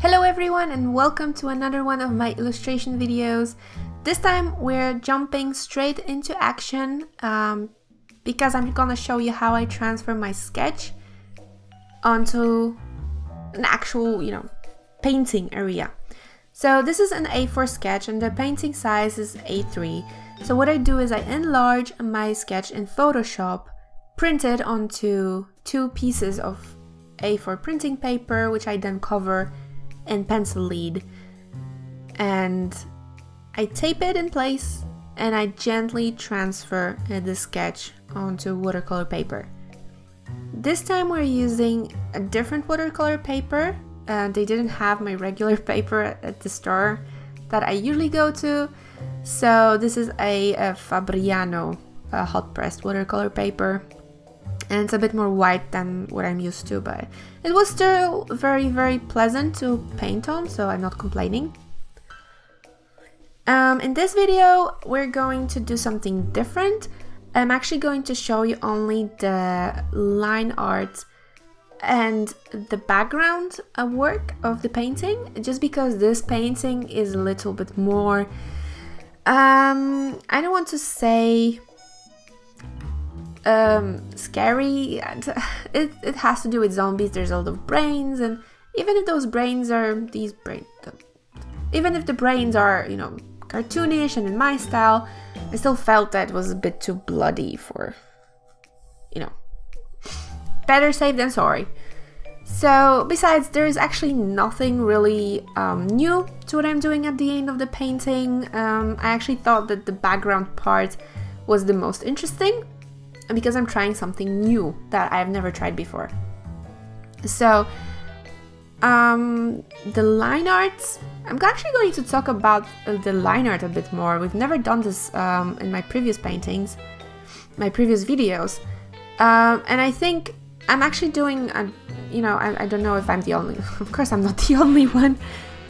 Hello everyone and welcome to another one of my illustration videos. This time we're jumping straight into action because I'm gonna show you how I transfer my sketch onto an actual, you know, painting area. So this is an A4 sketch and the painting size is A3. So what I do is I enlarge my sketch in Photoshop, print it onto two pieces of A4 printing paper, which I then cover and pencil lead, and I tape it in place and I gently transfer the sketch onto watercolor paper. This time we're using a different watercolor paper. They didn't have my regular paper at the store that I usually go to, so this is a Fabriano hot pressed watercolor paper. And it's a bit more white than what I'm used to, but it was still very, very pleasant to paint on, so I'm not complaining. In this video, we're going to do something different. I'm actually going to show you only the line art and the background work of the painting, just because this painting is a little bit more... I don't want to say... scary. It has to do with zombies. There's a lot of brains, and even if the brains are, you know, cartoonish and in my style, I still felt that it was a bit too bloody for, you know, better safe than sorry. So besides, there is actually nothing really new to what I'm doing at the end of the painting. I actually thought that the background part was the most interesting, because I'm trying something new that I've never tried before. So the line arts, I'm actually going to talk about the line art a bit more. We've never done this in my previous paintings, my previous videos, and I think I'm actually doing you know, I don't know if I'm the only of course I'm not the only one,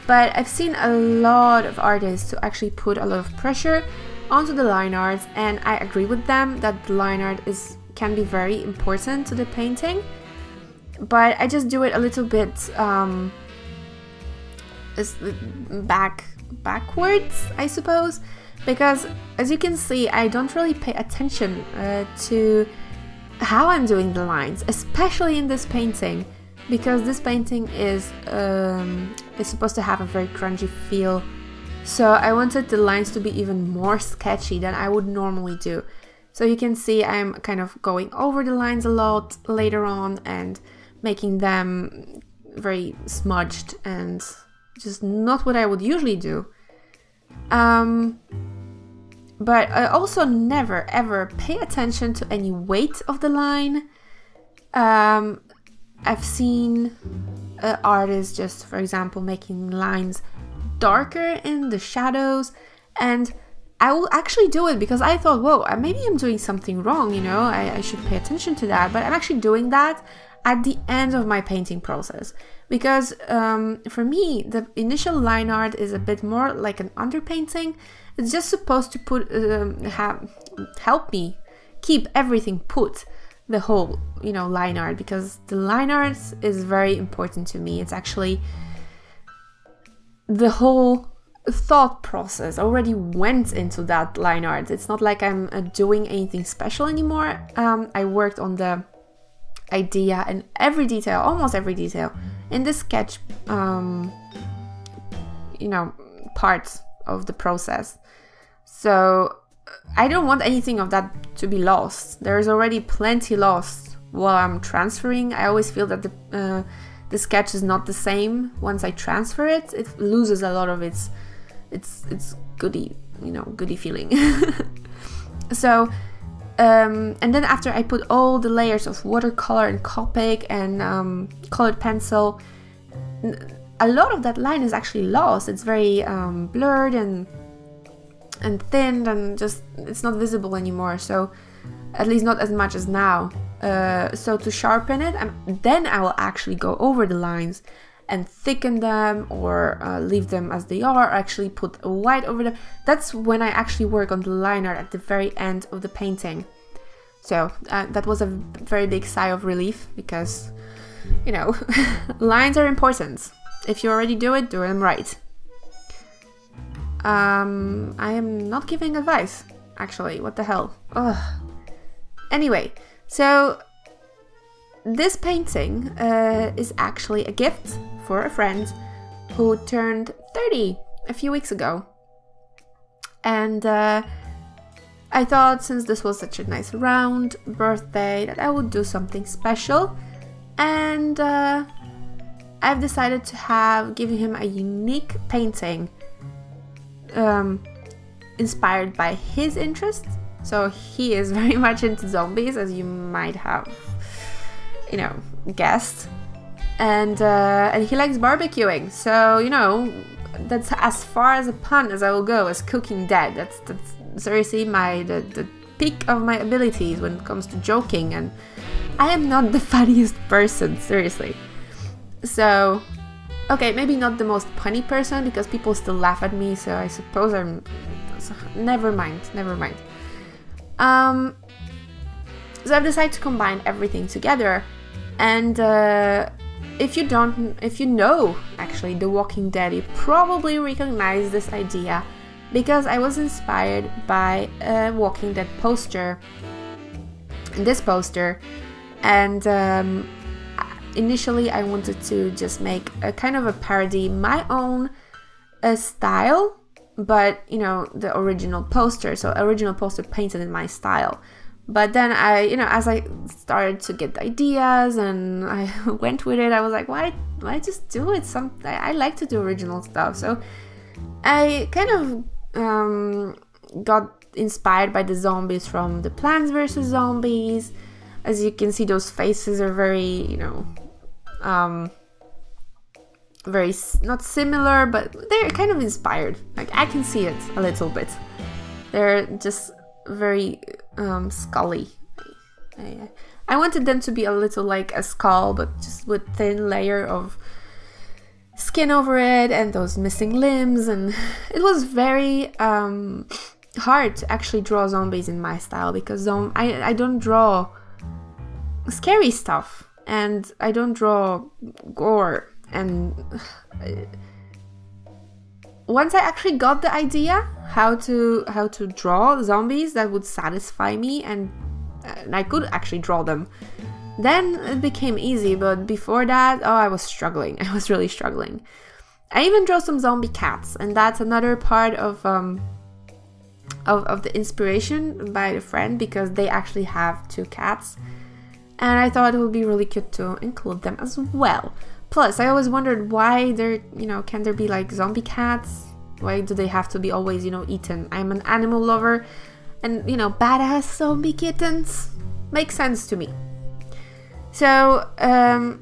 but I've seen a lot of artists who actually put a lot of pressure onto the line arts, and I agree with them that the line art can be very important to the painting, but I just do it a little bit backwards, I suppose, because as you can see, I don't really pay attention to how I'm doing the lines, especially in this painting, because this painting is supposed to have a very grungy feel. So I wanted the lines to be even more sketchy than I would normally do. So you can see I'm kind of going over the lines a lot later on and making them very smudged and just not what I would usually do. But I also never ever pay attention to any weight of the line. I've seen artists just, for example, making lines darker in the shadows, and I will actually do it because I thought, whoa, maybe I'm doing something wrong, you know, I should pay attention to that, but I'm actually doing that at the end of my painting process, because for me the initial line art is a bit more like an underpainting. It's just supposed to put help me keep everything put, the whole, you know, line art, because the line art is very important to me. It's actually the whole thought process already went into that line art. It's not like I'm doing anything special anymore. I worked on the idea and every detail, almost every detail, in the sketch, you know, part of the process. So I don't want anything of that to be lost. There's already plenty lost while I'm transferring. I always feel that the sketch is not the same once I transfer it. It loses a lot of its goodie, you know, goodie feeling. So, and then after I put all the layers of watercolor and Copic and colored pencil, a lot of that line is actually lost. It's very blurred and thinned, and just it's not visible anymore. So, at least not as much as now. So to sharpen it, then I will actually go over the lines and thicken them or leave them as they are, actually put a white over them. That's when I actually work on the line art at the very end of the painting. So that was a very big sigh of relief because, you know, lines are important. If you already do it, do them right. I am not giving advice, actually. What the hell? Ugh. Anyway, so this painting is actually a gift for a friend who turned 30 a few weeks ago. And I thought, since this was such a nice round birthday, that I would do something special. And I've decided to have given him a unique painting inspired by his interests. So he is very much into zombies, as you might have, you know, guessed. And he likes barbecuing. So, you know, that's as far as a pun as I will go, as Cooking Dead. That's seriously the peak of my abilities when it comes to joking, and I am not the funniest person, seriously. So, okay, maybe not the most punny person, because people still laugh at me, so I suppose I'm... Never mind. So I've decided to combine everything together, and if you know, actually, The Walking Dead, you probably recognize this idea, because I was inspired by a Walking Dead poster, and initially I wanted to just make a kind of a parody, my own style, but, you know, the original poster, so original poster painted in my style. But then I, you know, as I started to get ideas and I went with it, I was like, why just do it? I like to do original stuff, so I kind of got inspired by the zombies from the Plants vs. Zombies. As you can see, those faces are very, you know, very, not similar, but they're kind of inspired. Like, I can see it a little bit. They're just very scully. I wanted them to be a little like a skull, but just with thin layer of skin over it and those missing limbs, and it was very hard to actually draw zombies in my style, because I don't draw scary stuff and I don't draw gore, and once I actually got the idea how to draw zombies that would satisfy me and I could actually draw them, then it became easy. But before that, oh, I was struggling. I was really struggling. I even drew some zombie cats, and that's another part of the inspiration by a friend, because they actually have 2 cats, and I thought it would be really cute to include them as well. Plus, I always wondered why there, you know, can there be like zombie cats? Why do they have to be always, you know, eaten? I'm an animal lover, and, you know, badass zombie kittens make sense to me. So,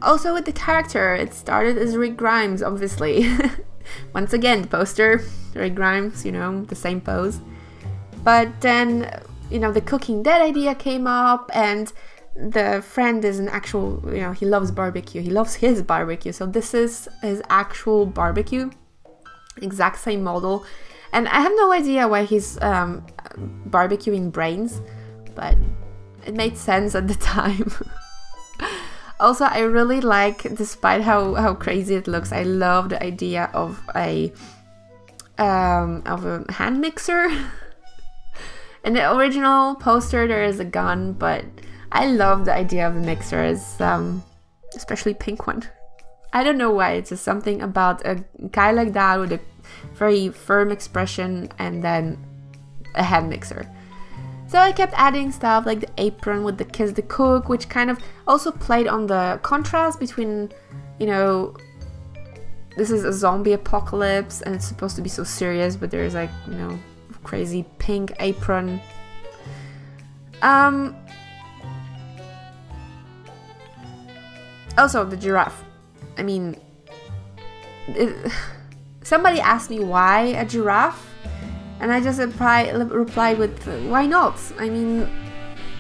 also with the character, it started as Rick Grimes, obviously. Once again, poster, Rick Grimes, you know, the same pose. But then, you know, the Cooking Dead idea came up, and the friend is an actual, you know, he loves barbecue. He loves his barbecue. So this is his actual barbecue, exact same model. And I have no idea why he's barbecuing brains, but it made sense at the time. Also, I really like, despite how crazy it looks, I love the idea of a hand mixer. In the original poster, there is a gun, but I love the idea of a mixer, especially pink one. I don't know why, it's just something about a guy like that with a very firm expression and then a hand mixer. So I kept adding stuff like the apron with the kiss the cook, which kind of also played on the contrast between, you know, this is a zombie apocalypse and it's supposed to be so serious, but there's like, you know, crazy pink apron. Also the giraffe. I mean, somebody asked me why a giraffe, and I just replied with, why not? I mean,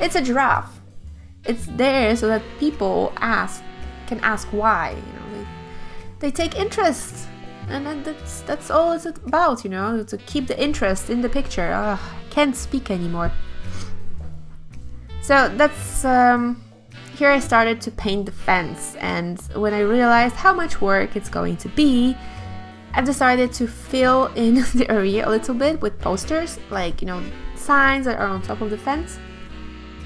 it's a giraffe. It's there so that people can ask why. You know, they take interest, and that's all it's about, you know, to keep the interest in the picture. Ugh, I can't speak anymore. So that's here I started to paint the fence, and when I realized how much work it's going to be, I've decided to fill in the area a little bit with posters, like, you know, signs that are on top of the fence.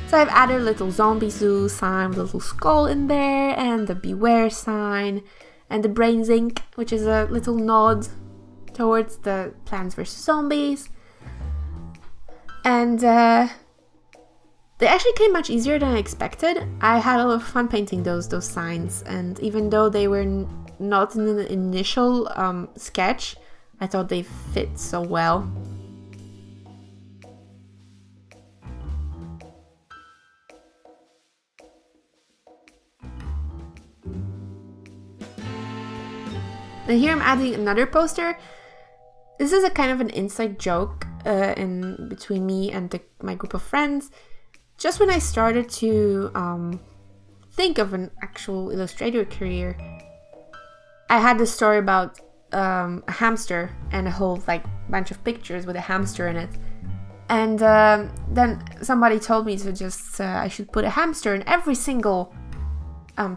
So I've added a little zombie zoo sign with a little skull in there, and the beware sign, and the brain zinc, which is a little nod towards the Plants vs. Zombies. And they actually came much easier than I expected. I had a lot of fun painting those signs, and even though they were not in the initial sketch, I thought they fit so well. And here I'm adding another poster. This is a kind of an inside joke in between me and my group of friends. Just when I started to think of an actual illustrator career, I had this story about a hamster and a whole like bunch of pictures with a hamster in it, and then somebody told me to just I should put a hamster in every single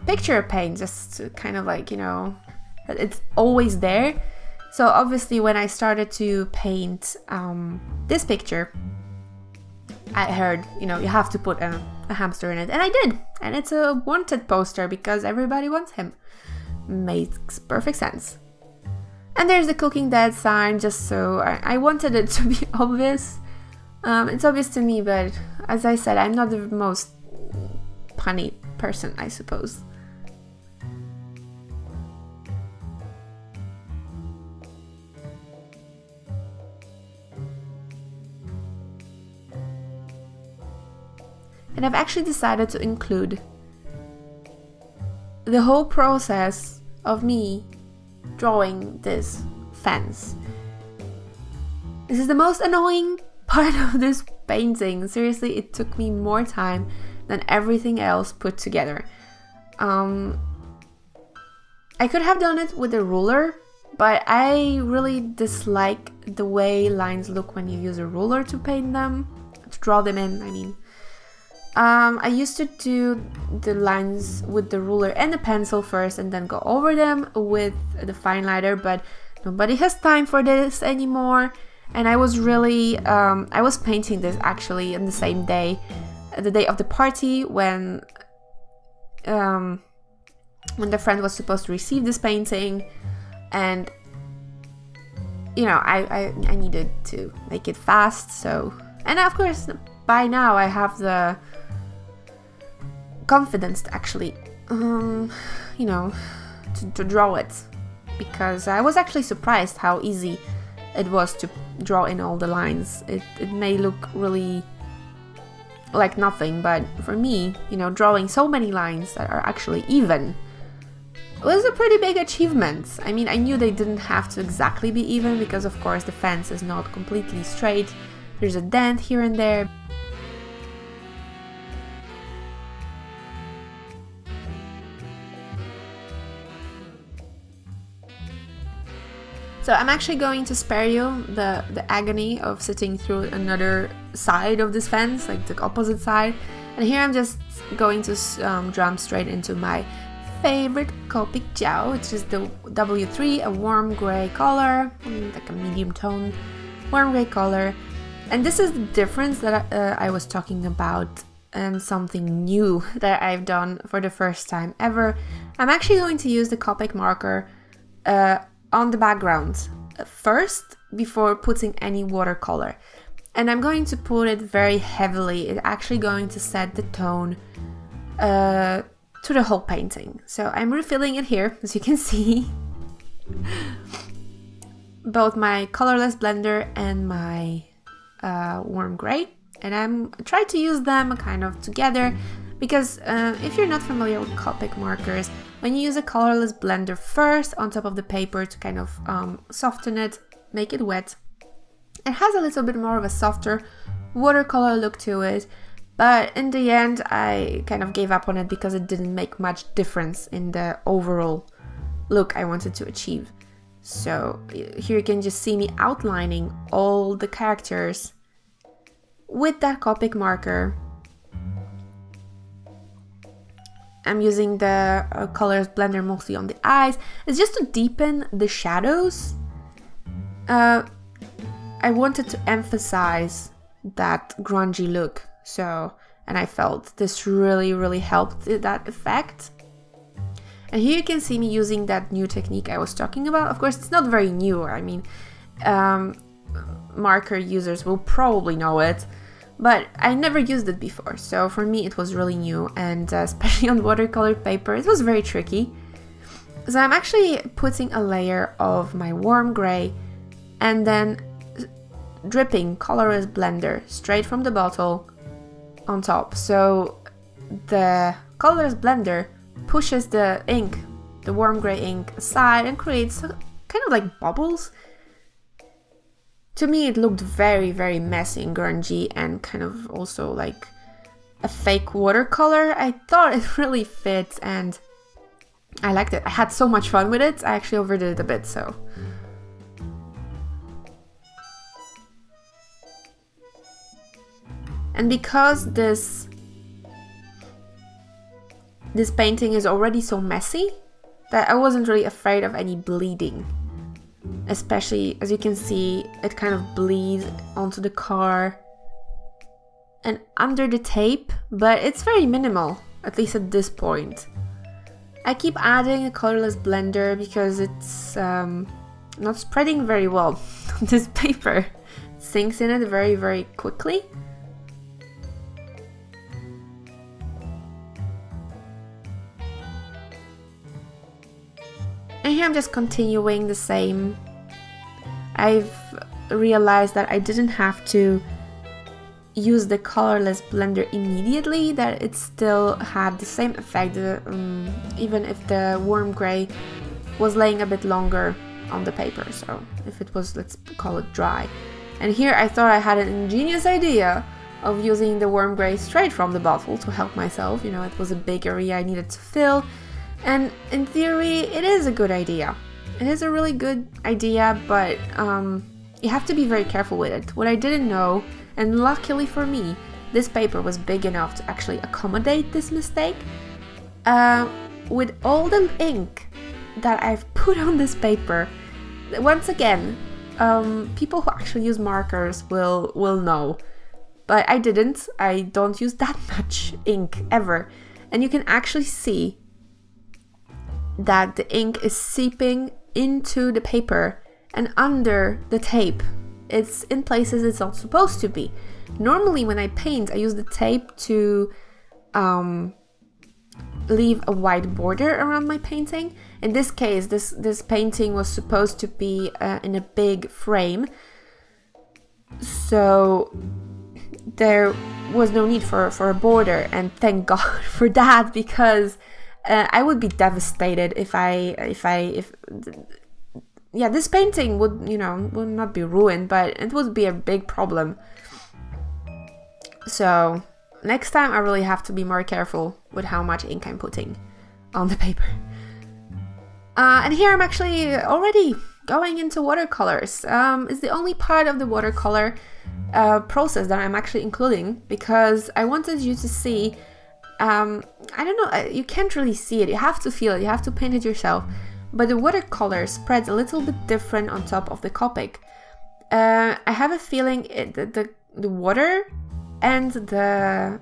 picture I paint, just to kind of like, you know, it's always there. So obviously when I started to paint this picture, I heard, you know, you have to put a hamster in it, and I did, and it's a wanted poster because everybody wants him. Makes perfect sense. And there's the Cooking Dead sign, just so I wanted it to be obvious. It's obvious to me, but as I said, I'm not the most punny person, I suppose. And I've actually decided to include the whole process of me drawing this fence. This is the most annoying part of this painting. Seriously, it took me more time than everything else put together. I could have done it with a ruler, but I really dislike the way lines look when you use a ruler to paint them, to draw them in, I mean. I used to do the lines with the ruler and the pencil first, and then go over them with the fine liner, but nobody has time for this anymore. And I was really, I was painting this actually on the same day, the day of the party, when the friend was supposed to receive this painting, and, you know, I needed to make it fast, so, and of course, by now I have the confidence to actually, you know, to draw it, because I was actually surprised how easy it was to draw in all the lines. It may look really like nothing, but for me, you know, drawing so many lines that are actually even was a pretty big achievement. I mean, I knew they didn't have to exactly be even, because of course the fence is not completely straight, there's a dent here and there. So I'm actually going to spare you the agony of sitting through another side of this fence, like the opposite side. And here I'm just going to jump straight into my favorite Copic gel, which is the W3, a warm gray color, like a medium tone, warm gray color. And this is the difference that I was talking about, and something new that I've done for the first time ever. I'm actually going to use the Copic marker on the background first, before putting any watercolor, and I'm going to put it very heavily. It's actually going to set the tone to the whole painting. So I'm refilling it here, as you can see. Both my colorless blender and my warm gray, and I'm trying to use them kind of together, because if you're not familiar with Copic markers, when you use a colorless blender first on top of the paper to kind of soften it, make it wet, it has a little bit more of a softer watercolor look to it, but in the end I kind of gave up on it because it didn't make much difference in the overall look I wanted to achieve. So here you can just see me outlining all the characters with that Copic marker. I'm using the colors blender mostly on the eyes. It's just to deepen the shadows. I wanted to emphasize that grungy look, so, and I felt this really helped that effect. And here you can see me using that new technique I was talking about. Of course, it's not very new. I mean, marker users will probably know it, but I never used it before, so for me it was really new, and especially on watercolor paper it was very tricky. So I'm actually putting a layer of my warm gray and then dripping colorless blender straight from the bottle on top, so the colorless blender pushes the ink, the warm gray ink, aside and creates kind of like bubbles. To me it looked very messy and grungy, and kind of also like a fake watercolor. I thought it really fit and I liked it. I had so much fun with it. I actually overdid it a bit, so. And because this painting is already so messy, that I wasn't really afraid of any bleeding. Especially, as you can see, it kind of bleeds onto the car and under the tape, but it's very minimal, at least at this point. I keep adding a colorless blender because it's not spreading very well on this paper. It sinks in it very quickly. And here I'm just continuing the same. I've realized that I didn't have to use the colorless blender immediately, that it still had the same effect, even if the warm gray was laying a bit longer on the paper, so if it was, let's call it dry. And here I thought I had an ingenious idea of using the warm gray straight from the bottle to help myself. You know, it was a big area I needed to fill, and in theory it is a good idea. It is a really good idea, but you have to be very careful with it. What I didn't know, and luckily for me, this paper was big enough to actually accommodate this mistake. With all the ink that I've put on this paper, once again, people who actually use markers will know. But I didn't. I don't use that much ink ever. And you can actually see that the ink is seeping into the paper and under the tape. It's in places it's not supposed to be. Normally when I paint, I use the tape to leave a white border around my painting. In this case, this painting was supposed to be in a big frame, so there was no need for a border, and thank God for that, because I would be devastated if this painting would, you know, would not be ruined, but it would be a big problem. So next time I really have to be more careful with how much ink I'm putting on the paper. And here I'm actually already going into watercolors. It's the only part of the watercolor process that I'm actually including, because I wanted you to see, I don't know, you can't really see it, you have to feel it, you have to paint it yourself. But the watercolor spreads a little bit different on top of the Copic. I have a feeling the water and the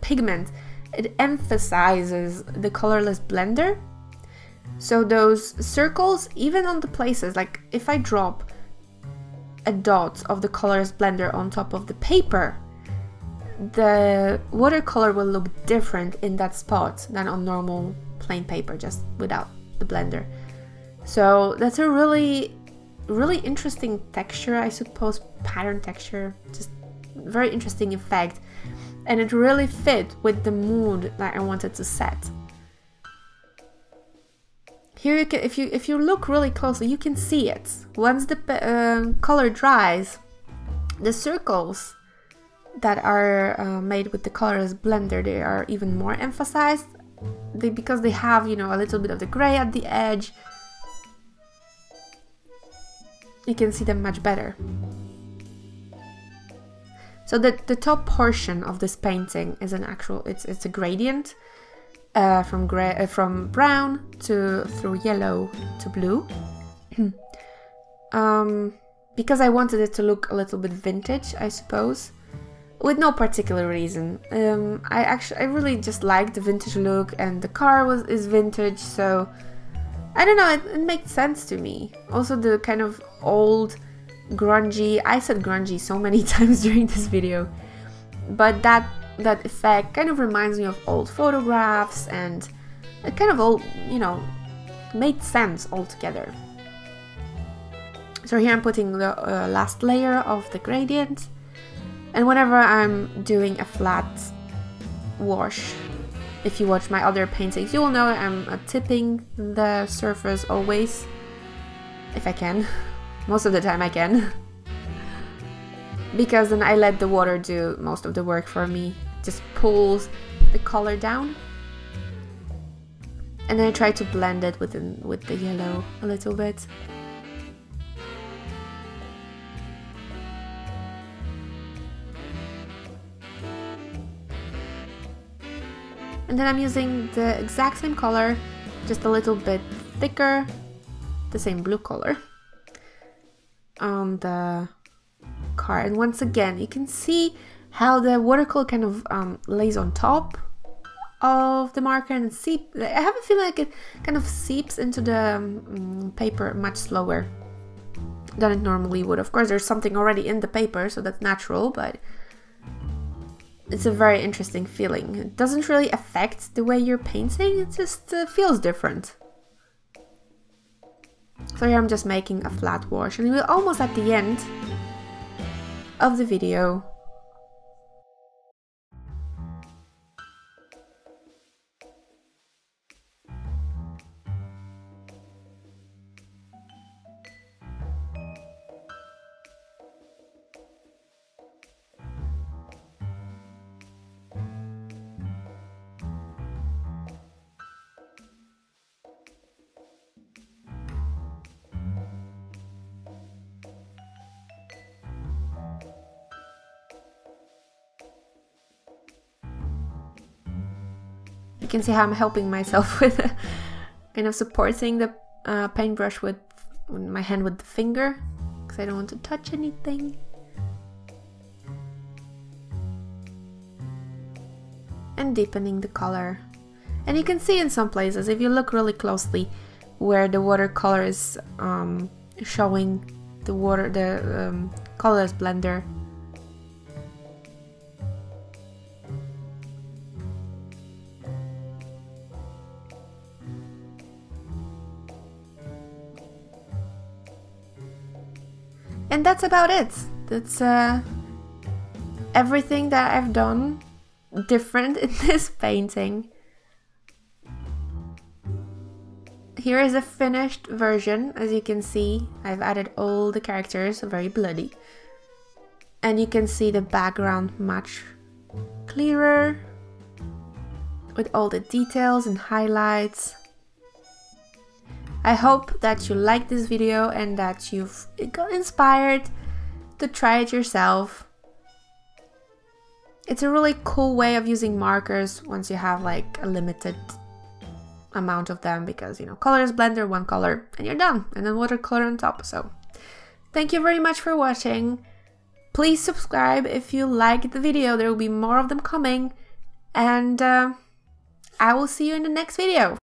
pigment, it emphasizes the colorless blender. So those circles, even on the places, like if I drop a dot of the colorless blender on top of the paper, the watercolor will look different in that spot than on normal plain paper, just without the blender. So that's a really interesting texture, I suppose, pattern texture, just very interesting effect, and it really fit with the mood that I wanted to set. Here you can, if you look really closely, you can see it. Once the color dries, the circles that are made with the colorless blender, they are even more emphasized, because they have, you know, a little bit of the gray at the edge, you can see them much better. So the top portion of this painting is an actual, it's a gradient from gray, from brown to through yellow to blue. Because I wanted it to look a little bit vintage, I suppose, with no particular reason. I really just liked the vintage look, and the car is vintage, so I don't know, it made sense to me. Also the kind of old, grungy, I said grungy so many times during this video, but that effect kind of reminds me of old photographs, and it kind of all, you know, made sense altogether. So here I'm putting the last layer of the gradient, and whenever I'm doing a flat wash, if you watch my other paintings, you will know I'm tipping the surface always, if I can. Most of the time I can, because then I let the water do most of the work for me. It just pulls the color down, and then I try to blend it with the yellow a little bit. And then I'm using the exact same color, just a little bit thicker, the same blue color, on the car. And once again, you can see how the watercolor kind of lays on top of the marker and seeps. I have a feeling like it kind of seeps into the paper much slower than it normally would. Of course, there's something already in the paper, so that's natural, but it's a very interesting feeling. It doesn't really affect the way you're painting, it just feels different. So here I'm just making a flat wash, and we're almost at the end of the video. You can see how I'm helping myself with kind of supporting the paintbrush with my hand with the finger, because I don't want to touch anything. And deepening the color. And you can see in some places, if you look really closely, where the watercolor is showing the water, the colors blender. And that's about it. That's everything that I've done different in this painting. Here is a finished version. As you can see, I've added all the characters, very bloody. And you can see the background much clearer, with all the details and highlights. I hope that you liked this video and that you've got inspired to try it yourself. It's a really cool way of using markers once you have like a limited amount of them, because, you know, colors blender, one color, and you're done, and then watercolor on top. So thank you very much for watching. Please subscribe if you liked the video, there will be more of them coming, and I will see you in the next video.